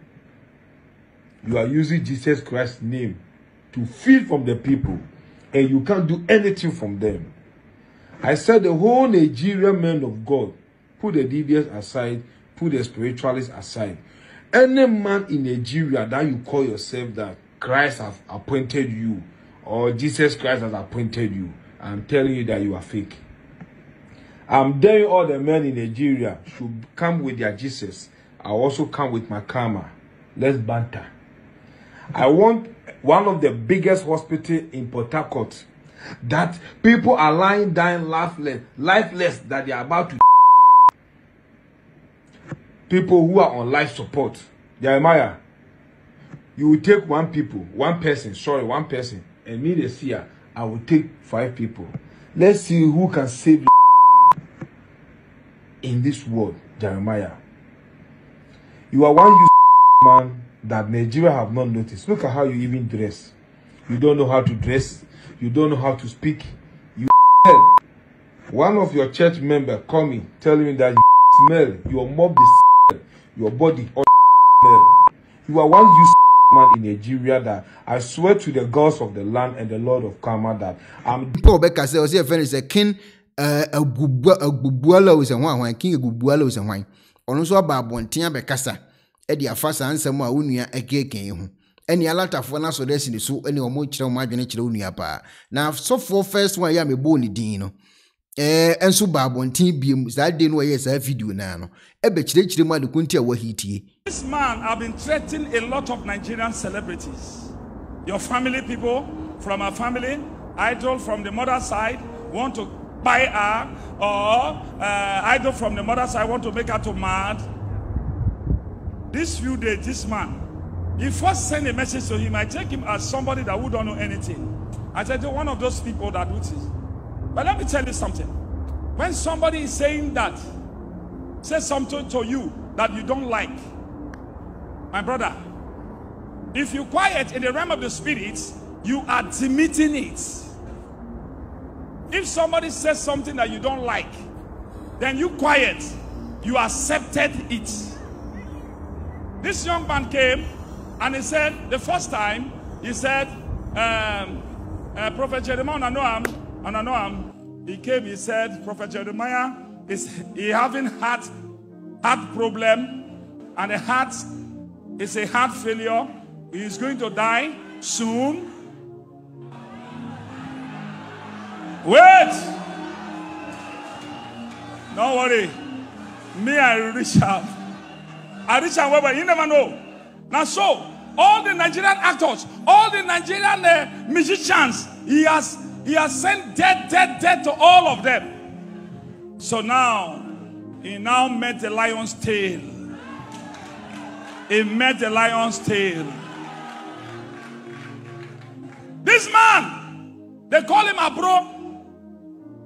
You are using Jesus Christ's name to feed from the people, and you can't do anything from them. I said the whole Nigerian man of God, put the devious aside, put the spiritualists aside. Any man in Nigeria that you call yourself that Christ has appointed you, or Jesus Christ has appointed you, I'm telling you that you are fake. I'm daring all the men in Nigeria should come with their Jesus. I also come with my karma. Let's banter. I want one of the biggest hospitals in Port Harcourt that people are lying, dying, lifeless, that they are about to. People who are on life support. Jeremiah, you will take one person, and me this year, I will take 5 people. Let's see who can save you in this world, Jeremiah. You are one man that Nigeria have not noticed. Look at how you even dress. You don't know how to dress. You don't know how to speak. You smell. One of your church member call me, telling me that you smell. Your mob is your body all smell. You are one man in Nigeria that I swear to the gods of the land and the Lord of Karma that I'm. Agubuola was a wine, King Agubuola was a wine. Also about Bontia Becassa, Eddie Afasa and Samoa Unia, a gay game. Any a lot of one so this in the so any or much of my genitunia pa. Now, so for first one, I am a bony dino. And so Barbontin beams that didn't wear as a video nano. A bitch, the man who couldn't hear what he did. This man, I've been threatening a lot of Nigerian celebrities. Your family people from our family, idol from the mother side, want to buy her, or idol from the mother side want to make her to mad. This few days, this man, if first send a message to him, I take him as somebody that would don't know anything. I said, one of those people that would see. But let me tell you something. When somebody is saying that, say something to you that you don't like, my brother, if you quiet in the realm of the spirits, you are admitting it. If somebody says something that you don't like, then you quiet. You accepted it. This young man came and he said, the first time, he said, Prophet Jeremiah, and I know him, he came, he said, Prophet Jeremiah, he having heart problem, and the heart is a heart failure. He is going to die soon. Wait! Don't worry. Me, I reach out, but you never know. Now, so, all the Nigerian actors, all the Nigerian musicians, he has sent death to all of them. So now, he now met the lion's tail. He met the lion's tail. This man, they call him Abro.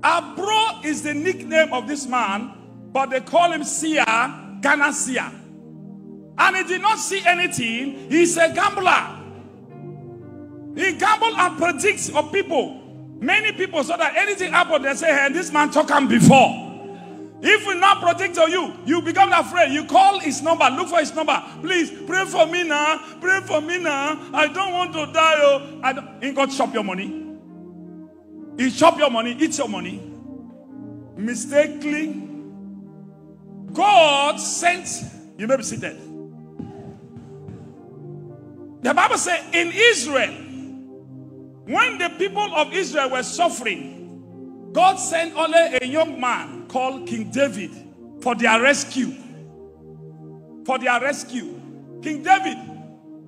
Abro is the nickname of this man, but they call him Sia, Ganasia. And he did not see anything. He's a gambler. He gambles and predicts of people. Many people saw that anything happened, they say, hey, this man talked him before. If we not predict on you, you become afraid. You call his number, look for his number. Please, pray for me now. Pray for me now. I don't want to die. Oh. I don't. Ain't God chop your money. He chop your money, eat your money. Mistakenly, God sent, you may be seated. The Bible says in Israel, when the people of Israel were suffering, God sent only a young man called King David for their rescue. For their rescue. King David,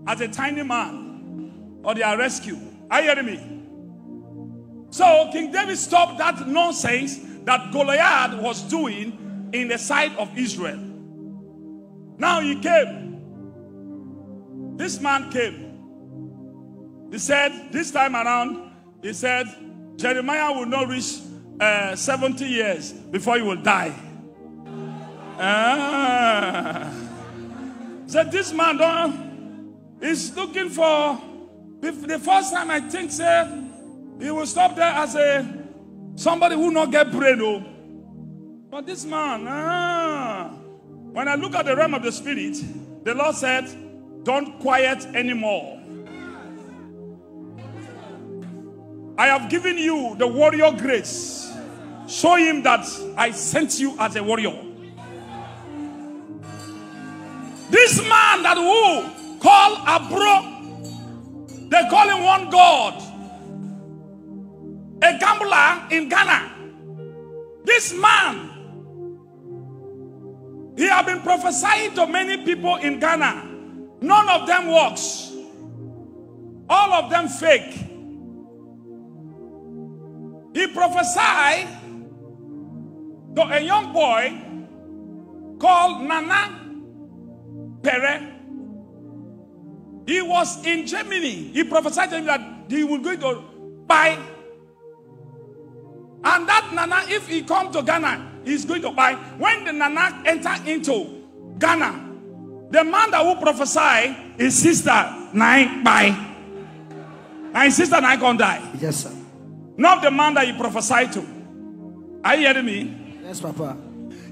as a tiny man, for their rescue. Are you hearing me? So King David stopped that nonsense that Goliath was doing in the sight of Israel. Now he came. This man came. He said, this time around, he said, Jeremiah will not reach 70 years before he will die. Said, this man is looking for, the first time I think, said, he will stop there as somebody who not get brain, though. But this man, when I look at the realm of the spirit, the Lord said, don't quiet anymore. I have given you the warrior grace. Show him that I sent you as a warrior. This man that who call Abro, they call him one God. A gambler in Ghana. This man, he has been prophesying to many people in Ghana. None of them works. All of them fake. He prophesied to a young boy called Nana Pere. He was in Germany. He prophesied to him that he would go to buy. And that Nana, if he comes to Ghana, he's going to buy. When the Nana enters into Ghana, the man that will prophesy is sister Nine by. And sister Nine can't die. Yes, sir. Not the man that he prophesied to. Are you hearing me? Yes, Papa.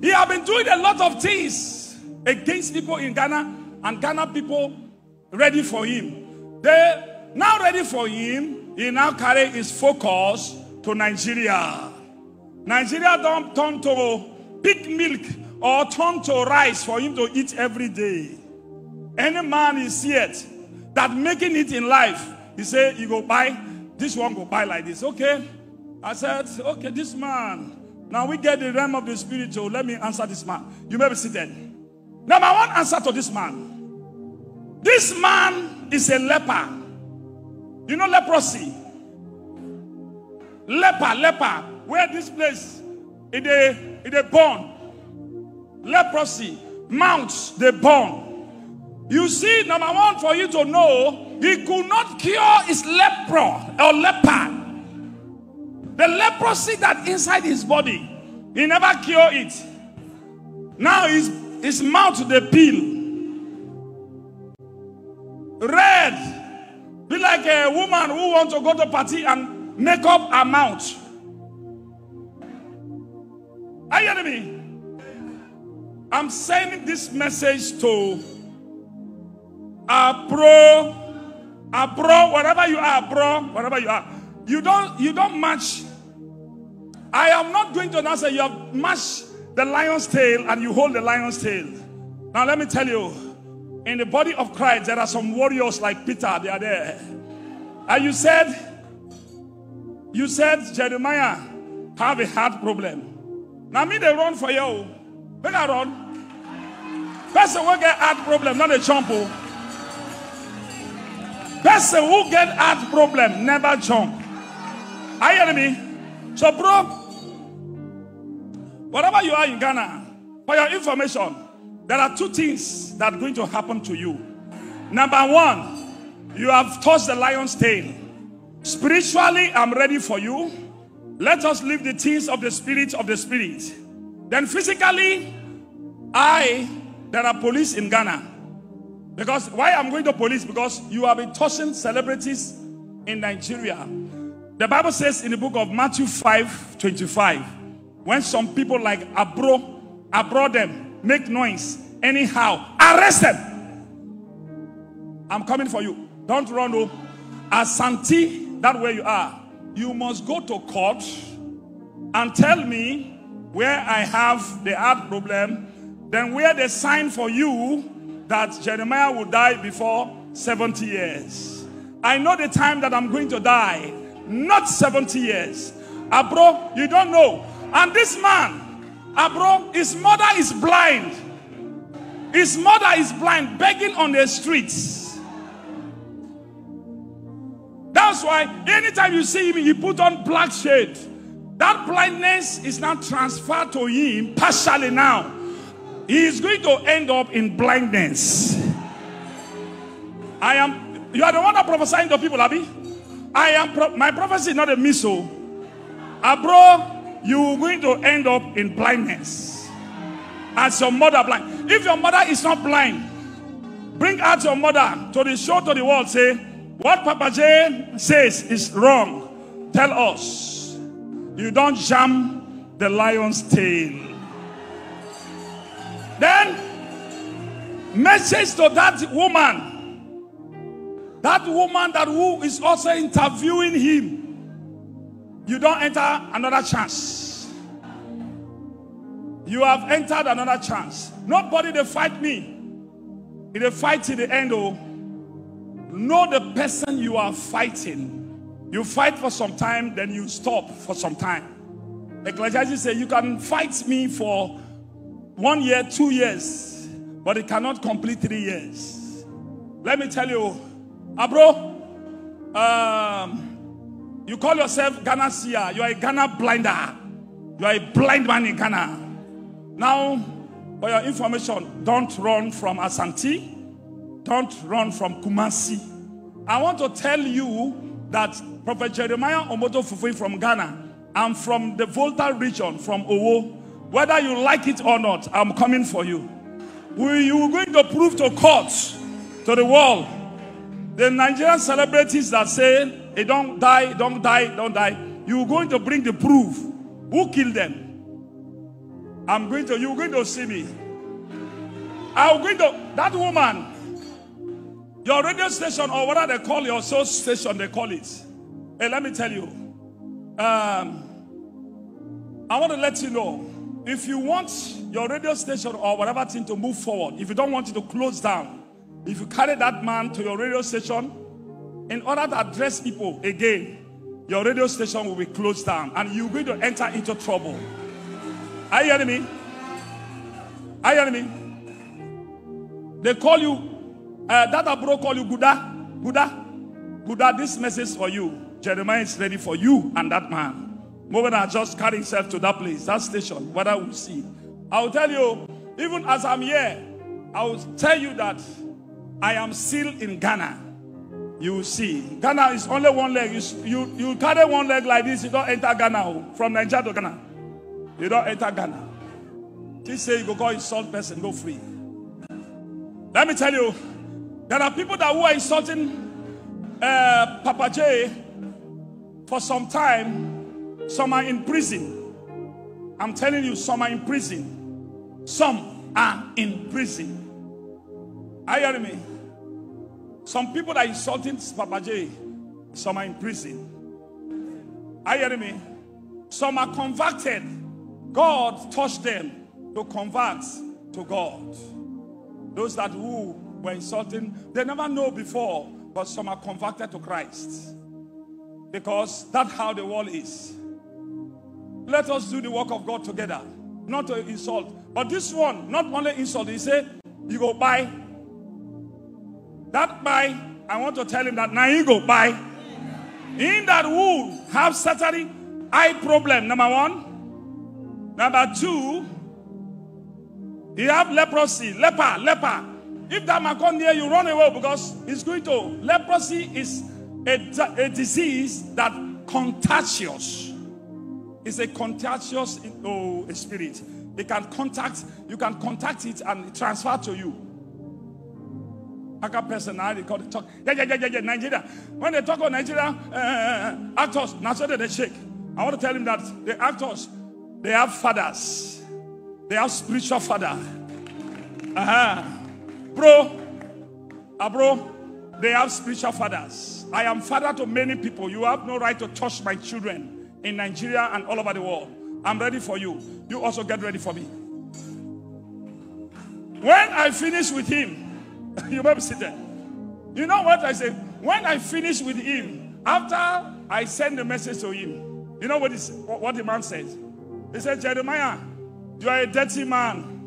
He has been doing a lot of things against people in Ghana, and Ghana people ready for him. They now ready for him. He now carry his focus to Nigeria. Nigeria don't turn to pig milk or turn to rice for him to eat every day. Any man is yet that making it in life, he say, you go buy, this one go buy like this. Okay. I said, okay, this man. Now we get the realm of the spiritual. Let me answer this man. You may be seated. Number one answer to this man. This man is a leper. You know leprosy? Leper, where this place in the bone, leprosy, mounts the bone. You see, number one, for you to know, he could not cure his leper. The leprosy that inside his body, he never cured it. Now his mouth the pill, red, be like a woman who wants to go to party and make up her mouth. Are you hearing me? I'm sending this message to our Pro Abro, wherever you are, Abro, wherever you are, you don't match. I am not going to announce that you have matched the lion's tail and you hold the lion's tail. Now let me tell you, in the body of Christ, there are some warriors like Peter, they are there. And you said, Jeremiah, have a heart problem. Now me, they run for you. When I run, person will get heart problem, not a jump. Person who get heart problem never jump. Are you hearing me? So, bro, whatever you are in Ghana, for your information, there are two things that are going to happen to you. Number one, you have touched the lion's tail. Spiritually, I'm ready for you. Let us live the things of the spirit of the spirit. Then physically, there are police in Ghana. Because why I'm going to police? Because you have been touching celebrities in Nigeria. The Bible says in the book of Matthew 5:25, when some people like abroad them, make noise, anyhow, arrest them. I'm coming for you. Don't run up. Asante, that where you are. You must go to court and tell me where I have the heart problem. Then where they sign for you that Jeremiah will die before 70 years. I know the time that I'm going to die, not 70 years. Abro, you don't know. And this man, Abro, his mother is blind. His mother is blind, begging on the streets. That's why anytime you see him, he put on black shade. That blindness is now transferred to him partially now. He is going to end up in blindness. You are the one that prophesying to people, Abi. My prophecy is not a missile. Abro, you are going to end up in blindness. As your mother blind. If your mother is not blind, bring out your mother to the show, to the world. Say, what Papa J says is wrong. Tell us. You don't jam the lion's tail. Then, message to that woman. That woman that who is also interviewing him. You don't enter another chance. You have entered another chance. Nobody they fight me. If they fight till the end, oh, know the person you are fighting. You fight for some time, then you stop for some time. Ecclesiastes say, you can fight me for 1 year, 2 years, but it cannot complete 3 years. Let me tell you, Abro, you call yourself Ganasia. You are a Ghana blinder. You are a blind man in Ghana. Now, for your information, don't run from Asante. Don't run from Kumasi. I want to tell you that Prophet Jeremiah Omoto Fufeyin from Ghana, I'm from the Volta region, from Owo. Whether you like it or not, I'm coming for you. You're going to prove to court, to the world, the Nigerian celebrities that say, hey, don't die, don't die, don't die. You're going to bring the proof. Who killed them? You're going to see me. That woman, your radio station or whatever they call your soul station, they call it. Hey, let me tell you. I want to let you know. If you want your radio station or whatever thing to move forward, if you don't want it to close down, if you carry that man to your radio station, in order to address people again, your radio station will be closed down and you're going to enter into trouble. Are you hearing me? Are you hearing me? They call you, that Abro call you Buddha, Buddha, Buddha, this message for you. Jeremiah is ready for you and that man. Moment I just carry himself to that place, that station, what I will see. I will tell you, even as I'm here, I will tell you that I am still in Ghana. You will see. Ghana is only one leg. You carry one leg like this, you don't enter Ghana. From Nigeria to Ghana. You don't enter Ghana. He say you go call insult person, go free. Let me tell you, there are people that who are insulting Papa J for some time. Some are in prison. I'm telling you, some are in prison. Some are in prison. Are you hearing me? Some people that are insulting Papa J, some are in prison. Are you hearing me? Some are converted. God touched them to convert to God. Those that who were insulting, they never know before, but some are converted to Christ. Because that's how the world is. Let us do the work of God together. Not to insult. But this one, not only insult, he said, you go buy. That buy, I want to tell him that now you go buy. In that wood, have certainly eye problem, number one. Number two, he have leprosy, leper. If that man come near you, run away because it's going to, leprosy is a disease that contagious. It's a contagious spirit. You can contact it and transfer to you. Talk. Yeah, Nigeria. When they talk on Nigeria, actors, naturally they shake. I want to tell him that the actors, they have fathers. They have spiritual father. Abro, they have spiritual fathers. I am father to many people. You have no right to touch my children. In Nigeria and all over the world. I'm ready for you. You also get ready for me. When I finish with him, you better sit there. You know what I say? When I finish with him, after I send the message to him, you know what the man says? He said, Jeremiah, you are a dirty man.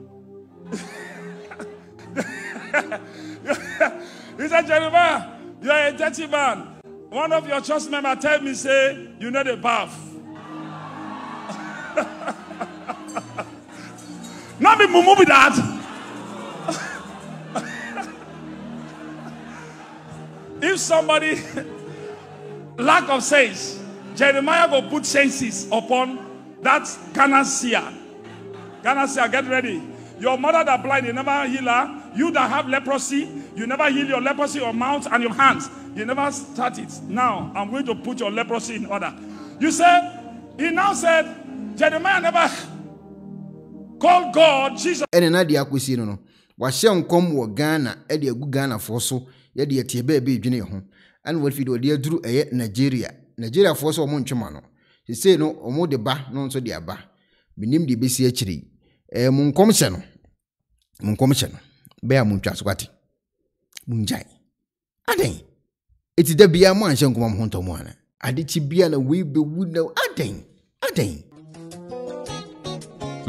He said, Jeremiah, you are a dirty man. One of your church members tell me, say, you know the bath. Not be mumu with that. If somebody lack of sense, Jeremiah will put senses upon that Ganasia. Ganasia, get ready. Your mother that blind, you never heal her. You that have leprosy, you never heal your leprosy, your mouth and your hands. You never start it. Now, I'm going to put your leprosy in order. You said, he now said, Jeremiah never called God, Jesus. And I did see no. Washem come wa Ghana, Eddie Ghana Fosso, Eddie Tiebe Junior home. And what if you do drew a Nigeria. Nigeria Fosso Monchamano. He said, no, or more the ba, non so the abba. Benim the BCHD. A moon commission. Moon commission. Bear moon chaswati. Munjai. Adin. It's the Bia Man Shankum Hontomana. I did Chibiana weave the wood now. Adin.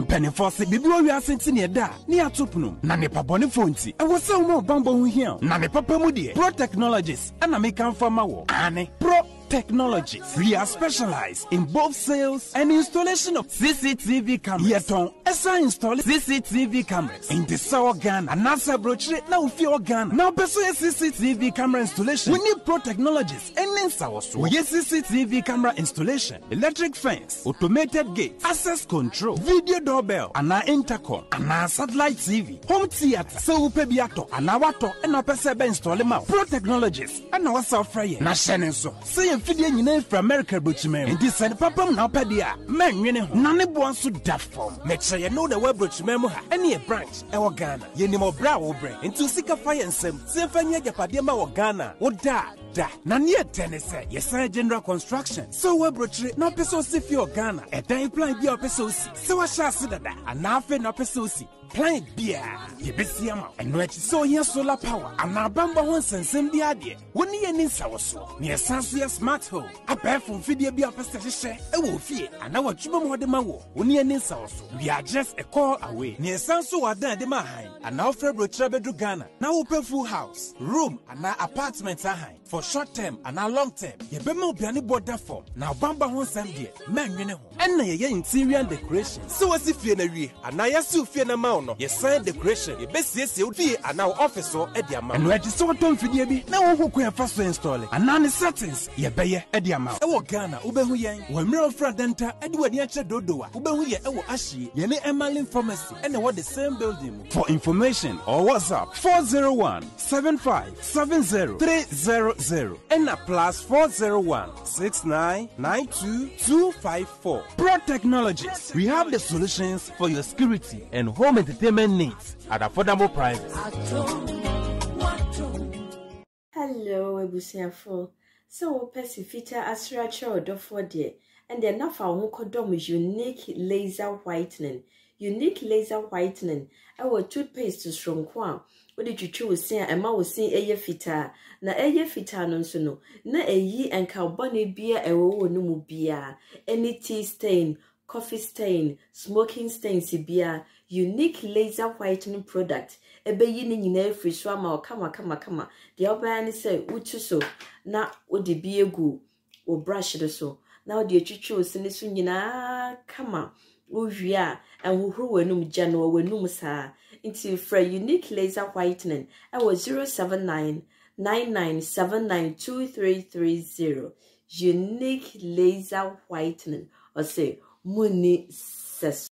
Pennyforce, be we are sent near da, near Tupnum, Nana Pere Fonti. I was so more bamboo here. Nana Pere, Pro Technologies, and I may come from our Anne Pro Technologies. We are specialized in both sales and installation of CCTV cameras. Yet on Esa install CCTV cameras in the Sour Ghana, and NASA brochure now fear Ghana. Now, pursue CCTV camera installation. We need Pro Technologies and Linsa also. We have CCTV camera installation, electric fence, automated gate, access control, video doorbell, and our intercom, and our satellite TV, home theater, so Pebiato, and our water, and our Pesebe install Pro Technologies, and our software, Nashen so. Feeding in from America, but you may decide Papa Napadia, man, you know, none of one should that form. Make sure you know the web, but you remember any branch, our Ghana, you need more brow brain, and to seek a fire and some Symphony Padima or Ghana, or da, Nanya Tennessee, yes, general construction. So web, but you know, Peso Sifi or Ghana, a day blind your Peso, so I shall see that, and now for no Peso. Planet beer, ye besiama, and which so here solar power, and our bamba once and send the idea. When ye need so near Sansuya smart home, a pair from Fidia be a pastor, a wolf, and our chum or the mawo, when ye need so. We are just a call away near Sansu are there the Mahan, and our February Trebedru Ghana, now open full house, room, and our apartments are high for short term and our long term. Ye bemo be any border form, now bamba once and dear, man, you know, and na ye interior decoration. So as if ye and I assume fear na mouth. Yes, sir, decoration. Your best yes, you'll be an officer at the amount. And we're just so done for the now who can first install it. And none is settings. Your bay at the amount. Our Ghana, Ubehuyan, one mirror fratenta, Edward Yacha Dodoa, Ubehuya, our Ashi, Yene Emily Pharmacy, and what the same building. For information or WhatsApp 401-7570-300 and a plus 401-6992-254. Pro Technologies. We have the solutions for your security and home entertainment needs at affordable prices. So pesifita asracha odofo de and then nafa won unique laser whitening. Unique laser whitening. Our toothpaste is from kwa. What did you choose? Emma was seeing a fita. Na a fita non sono. Na a ye and carbonate beer a wo no mu beer. Any tea stain, coffee stain, smoking stain si beer. Unique laser whitening product. Ebe yini nyine free swama or kama. The other one say utuso. Na o de beer go or brush it so. Now the choose in the sunina kama. Uvia and who wenum jano wenum sa into fra unique laser whitening. I was 079-9979-2330. Unique laser whitening or say muni ses.